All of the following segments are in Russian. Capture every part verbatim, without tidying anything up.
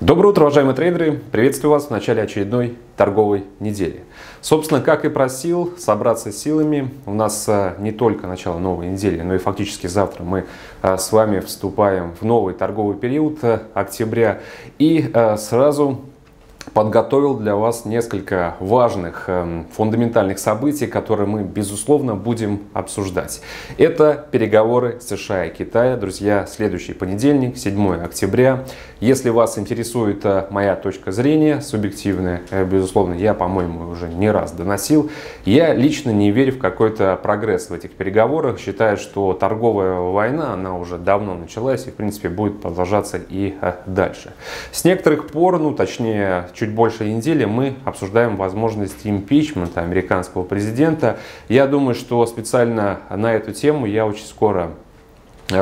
Доброе утро, уважаемые трейдеры! Приветствую вас в начале очередной торговой недели. Собственно, как и просил, собраться силами. У нас не только начало новой недели, но и фактически завтра мы с вами вступаем в новый торговый период октября. И сразу подготовил для вас несколько важных э, фундаментальных событий, которые мы, безусловно, будем обсуждать. Это переговоры США и Китая. Друзья, следующий понедельник, седьмое октября. Если вас интересует э, моя точка зрения, субъективная, э, безусловно, я, по-моему, уже не раз доносил. Я лично не верю в какой-то прогресс в этих переговорах. Считаю, что торговая война, она уже давно началась и, в принципе, будет продолжаться и э, дальше. С некоторых пор, ну, точнее, чуть больше недели мы обсуждаем возможность импичмента американского президента. Я думаю, что специально на эту тему я очень скоро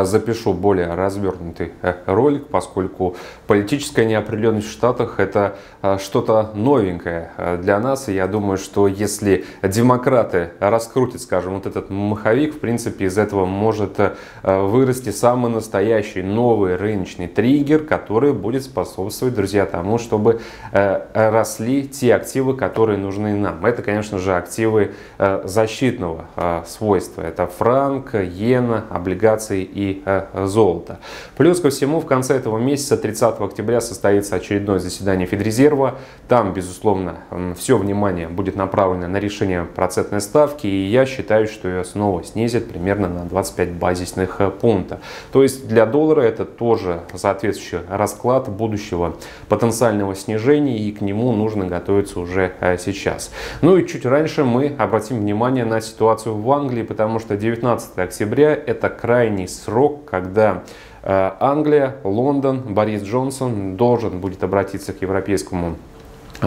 запишу более развернутый ролик, поскольку политическая неопределенность в Штатах — это что-то новенькое для нас. И я думаю, что если демократы раскрутят, скажем, вот этот маховик, в принципе, из этого может вырасти самый настоящий новый рыночный триггер, который будет способствовать, друзья, тому, чтобы росли те активы, которые нужны нам. Это, конечно же, активы защитного свойства. Это франк, иена, облигации и э, золото. Плюс ко всему, в конце этого месяца, тридцатого октября, состоится очередное заседание Федрезерва. Там, безусловно, все внимание будет направлено на решение процентной ставки, и я считаю, что ее снова снизят примерно на двадцать пять базисных пунктов. То есть для доллара это тоже соответствующий расклад будущего потенциального снижения, и к нему нужно готовиться уже э, сейчас. Ну и чуть раньше мы обратим внимание на ситуацию в Англии, потому что девятнадцатое октября это крайний срок, когда э, Англия, Лондон, Борис Джонсон должен будет обратиться к Европейскому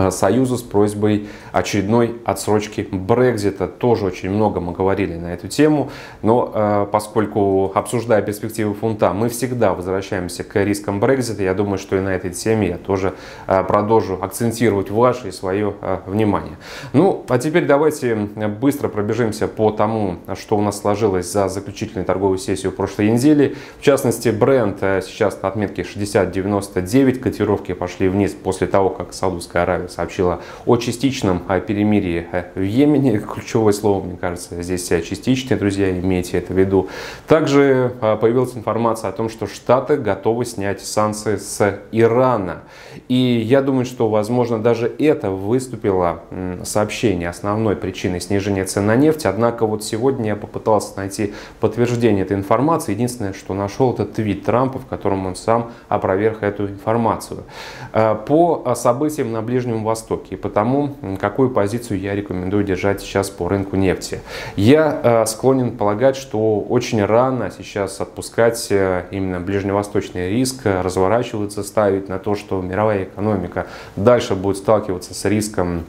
Союзу с просьбой очередной отсрочки Брексита. Тоже очень много мы говорили на эту тему, но э, поскольку, обсуждая перспективы фунта, мы всегда возвращаемся к рискам Брексита, я думаю, что и на этой теме я тоже э, продолжу акцентировать ваше и свое э, внимание. Ну, а теперь давайте быстро пробежимся по тому, что у нас сложилось за заключительную торговую сессию прошлой недели. В частности, Brent сейчас на отметке шестьдесят девяносто девять, котировки пошли вниз после того, как Саудовская Аравия сообщила о частичном перемирии в Йемене. Ключевое слово, мне кажется, здесь частичные, друзья, имейте это в виду. Также появилась информация о том, что Штаты готовы снять санкции с Ирана. И я думаю, что, возможно, даже это выступило сообщение основной причиной снижения цен на нефть. Однако вот сегодня я попытался найти подтверждение этой информации. Единственное, что нашел, это твит Трампа, в котором он сам опроверг эту информацию. По событиям на ближнем Востоке и потому, какую позицию я рекомендую держать сейчас по рынку нефти. Я э, склонен полагать, что очень рано сейчас отпускать э, именно ближневосточный риск, разворачиваться, ставить на то, что мировая экономика дальше будет сталкиваться с риском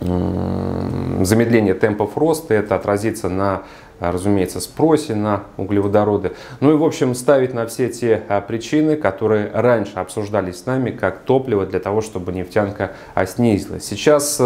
э, замедления темпов роста. Это отразится на, разумеется, спросе на углеводороды. Ну и, в общем, ставить на все те причины, которые раньше обсуждались с нами как топливо для того, чтобы нефтянка снизилась. Сейчас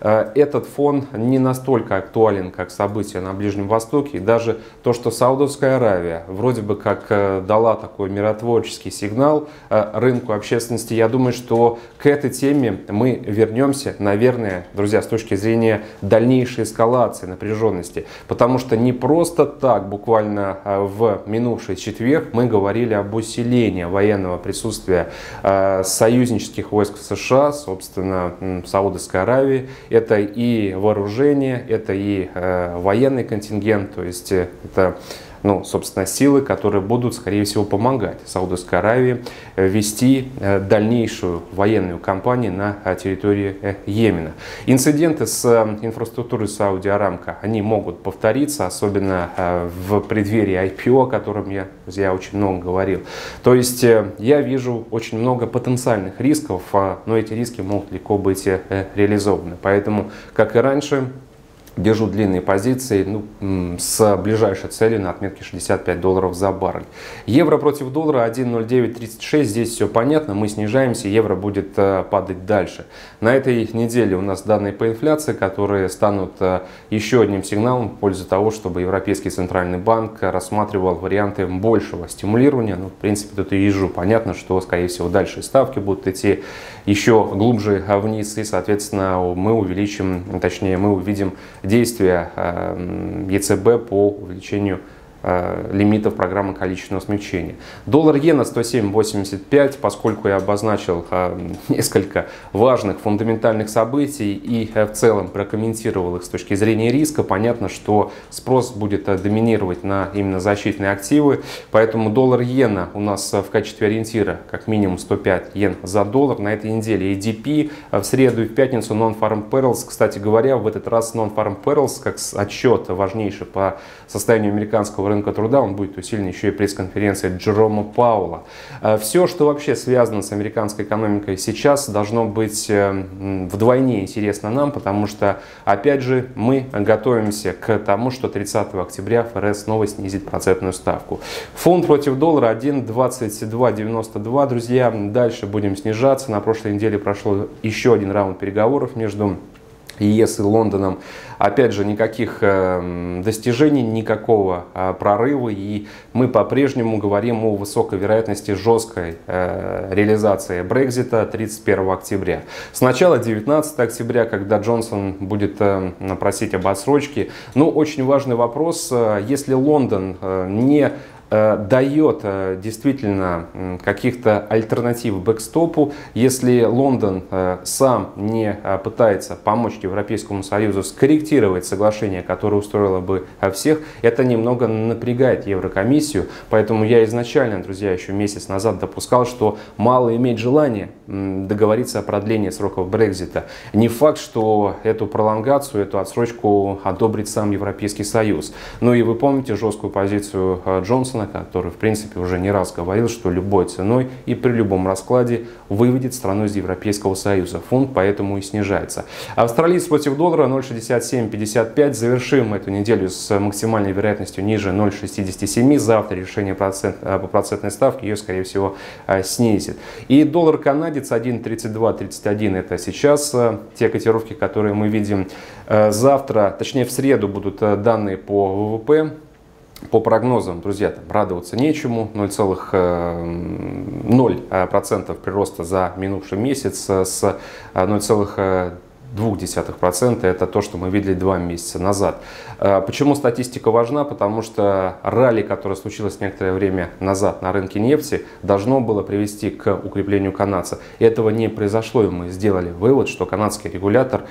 этот фон не настолько актуален, как события на Ближнем Востоке. И даже то, что Саудовская Аравия вроде бы как дала такой миротворческий сигнал рынку, общественности, я думаю, что к этой теме мы вернемся, наверное, друзья, с точки зрения дальнейшей эскалации напряженности. Потому что не просто так, буквально в минувший четверг мы говорили об усилении военного присутствия союзнических войск США, собственно, Саудовской Аравии. Это и вооружение, это и военный контингент, то есть это, ну, собственно, силы, которые будут, скорее всего, помогать Саудовской Аравии вести дальнейшую военную кампанию на территории Йемена. Инциденты с инфраструктурой Сауди-Арамко, они могут повториться, особенно в преддверии ай пи о, о котором я, я очень много говорил. То есть я вижу очень много потенциальных рисков, но эти риски могут легко быть реализованы. Поэтому, как и раньше, держу длинные позиции, ну, с ближайшей целью на отметке шестьдесят пять долларов за баррель. Евро против доллара один ноль девять тридцать шесть, здесь все понятно, мы снижаемся, евро будет падать дальше. На этой неделе у нас данные по инфляции, которые станут еще одним сигналом в пользу того, чтобы Европейский Центральный Банк рассматривал варианты большего стимулирования. Ну, в принципе, тут и ежу понятно, что, скорее всего, дальше ставки будут идти еще глубже вниз, и, соответственно, мы увеличим, точнее, мы увидим действия ЕЦБ по увеличению лимитов программы количественного смягчения. Доллар-иена сто семь восемьдесят пять, поскольку я обозначил несколько важных фундаментальных событий и в целом прокомментировал их с точки зрения риска, понятно, что спрос будет доминировать на именно защитные активы, поэтому доллар-иена у нас в качестве ориентира как минимум сто пять йен за доллар. На этой неделе и ди пи, в среду и в пятницу non-farm payrolls. Кстати говоря, в этот раз non-farm payrolls, как отчет важнейший по состоянию американского рынка, рынка труда, он будет усилен еще и пресс-конференцией Джерома Пауэлла. Все, что вообще связано с американской экономикой сейчас, должно быть вдвойне интересно нам, потому что, опять же, мы готовимся к тому, что тридцатого октября ФРС снова снизит процентную ставку. Фунт против доллара один двадцать два девяносто два, друзья. Дальше будем снижаться. На прошлой неделе прошло еще один раунд переговоров между ЕС и Лондоном. Опять же, никаких достижений, никакого прорыва, и мы по-прежнему говорим о высокой вероятности жесткой реализации Брексита тридцать первого октября. С начала девятнадцатого октября, когда Джонсон будет просить об отсрочке. Ну, очень важный вопрос, если Лондон не дает действительно каких-то альтернатив бэкстопу, если Лондон сам не пытается помочь Европейскому Союзу скорректировать соглашение, которое устроило бы всех, это немного напрягает Еврокомиссию. Поэтому я изначально, друзья, еще месяц назад допускал, что мало иметь желание договориться о продлении сроков Брексита. Не факт, что эту пролонгацию, эту отсрочку одобрит сам Европейский Союз. Ну и вы помните жесткую позицию Джонсона, который, в принципе, уже не раз говорил, что любой ценой и при любом раскладе выведет страну из Европейского Союза. Фунт поэтому и снижается. Австралиец против доллара ноль шестьдесят семь пятьдесят пять. Завершим эту неделю с максимальной вероятностью ниже ноль шестьдесят семь. Завтра решение процент, по процентной ставке ее, скорее всего, снизит. И доллар-канадец один тридцать два тридцать один. Это сейчас те котировки, которые мы видим. Завтра, точнее в среду, будут данные по ВВП. По прогнозам, друзья, там радоваться нечему. ноль целых ноль процента прироста за минувший месяц с ноль целых две десятых процента. Это то, что мы видели два месяца назад. Почему статистика важна? Потому что ралли, которое случилось некоторое время назад на рынке нефти, должно было привести к укреплению канадца. Этого не произошло, и мы сделали вывод, что канадский регулятор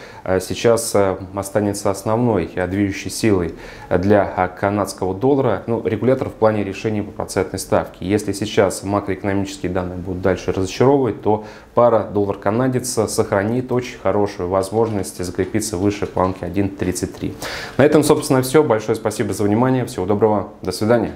сейчас останется основной движущей силой для канадского доллара. Ну, регулятор в плане решения по процентной ставке. Если сейчас макроэкономические данные будут дальше разочаровывать, то пара доллар-канадец сохранит очень хорошую возможность возможности закрепиться выше планки один тридцать три. На этом, собственно, все. Большое спасибо за внимание. Всего доброго. До свидания.